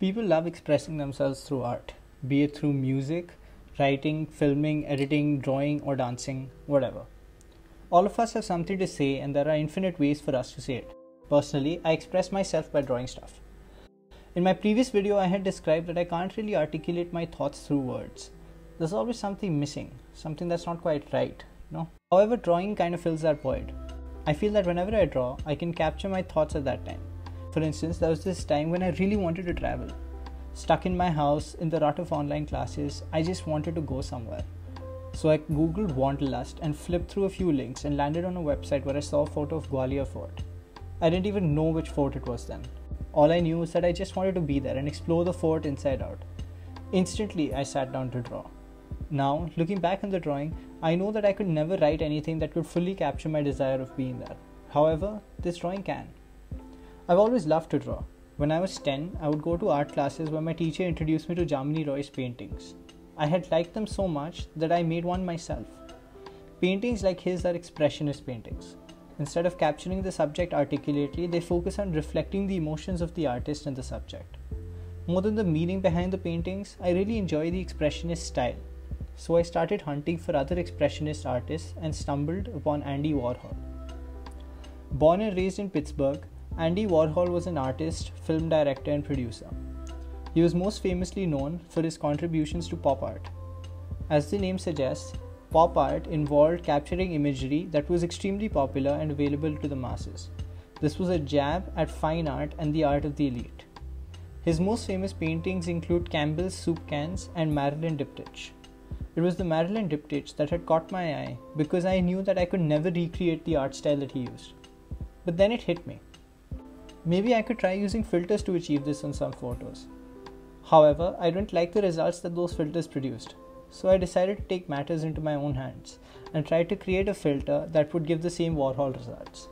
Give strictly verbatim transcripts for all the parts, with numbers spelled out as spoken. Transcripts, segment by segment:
People love expressing themselves through art, be it through music, writing, filming, editing, drawing, or dancing, whatever. All of us have something to say, and there are infinite ways for us to say it. Personally, I express myself by drawing stuff. In my previous video, I had described that I can't really articulate my thoughts through words. There's always something missing, something that's not quite right, you know? However, drawing kind of fills that void. I feel that whenever I draw, I can capture my thoughts at that time. For instance, there was this time when I really wanted to travel. Stuck in my house, in the rut of online classes, I just wanted to go somewhere. So I googled wanderlust and flipped through a few links and landed on a website where I saw a photo of Gwalior fort. I didn't even know which fort it was then. All I knew was that I just wanted to be there and explore the fort inside out. Instantly, I sat down to draw. Now, looking back on the drawing, I know that I could never write anything that could fully capture my desire of being there. However, this drawing can. I've always loved to draw. When I was ten, I would go to art classes where my teacher introduced me to Jamini Roy's paintings. I had liked them so much that I made one myself. Paintings like his are expressionist paintings. Instead of capturing the subject articulately, they focus on reflecting the emotions of the artist and the subject. More than the meaning behind the paintings, I really enjoy the expressionist style. So I started hunting for other expressionist artists and stumbled upon Andy Warhol. Born and raised in Pittsburgh, Andy Warhol was an artist, film director, and producer. He was most famously known for his contributions to pop art. As the name suggests, pop art involved capturing imagery that was extremely popular and available to the masses. This was a jab at fine art and the art of the elite. His most famous paintings include Campbell's Soup Cans and Marilyn Diptych. It was the Marilyn Diptych that had caught my eye because I knew that I could never recreate the art style that he used. But then it hit me. Maybe I could try using filters to achieve this on some photos. However, I didn't like the results that those filters produced. So I decided to take matters into my own hands and try to create a filter that would give the same Warhol results.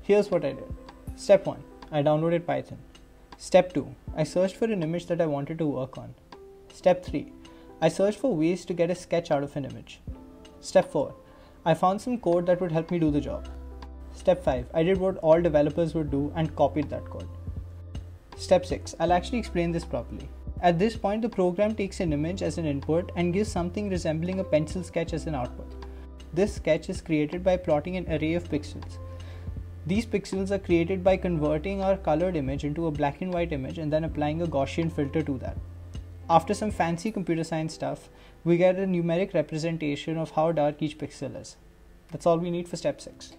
Here's what I did. Step one. I downloaded Python. Step two. I searched for an image that I wanted to work on. Step three. I searched for ways to get a sketch out of an image. Step four. I found some code that would help me do the job. Step five. I did what all developers would do and copied that code. Step six. I'll actually explain this properly. At this point, the program takes an image as an input and gives something resembling a pencil sketch as an output. This sketch is created by plotting an array of pixels. These pixels are created by converting our colored image into a black and white image and then applying a Gaussian filter to that. After some fancy computer science stuff, we get a numeric representation of how dark each pixel is. That's all we need for step six.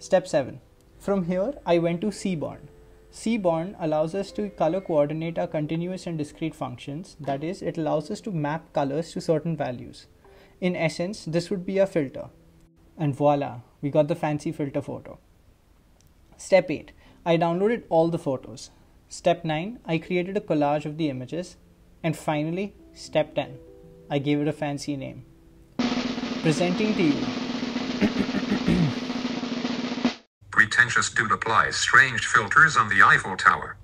Step seven. From here, I went to Seaborn. Seaborn allows us to color coordinate our continuous and discrete functions, that is, it allows us to map colors to certain values. In essence, this would be our filter. And voila, we got the fancy filter photo. Step eight. I downloaded all the photos. Step nine. I created a collage of the images. And finally, step ten, I gave it a fancy name. Presenting to you. Pretentious dude applies strange filters on the Eiffel Tower.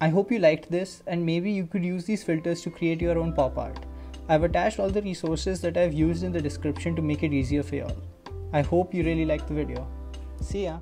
I hope you liked this, and maybe you could use these filters to create your own pop art. I've attached all the resources that I've used in the description to make it easier for y'all. I hope you really liked the video. See ya.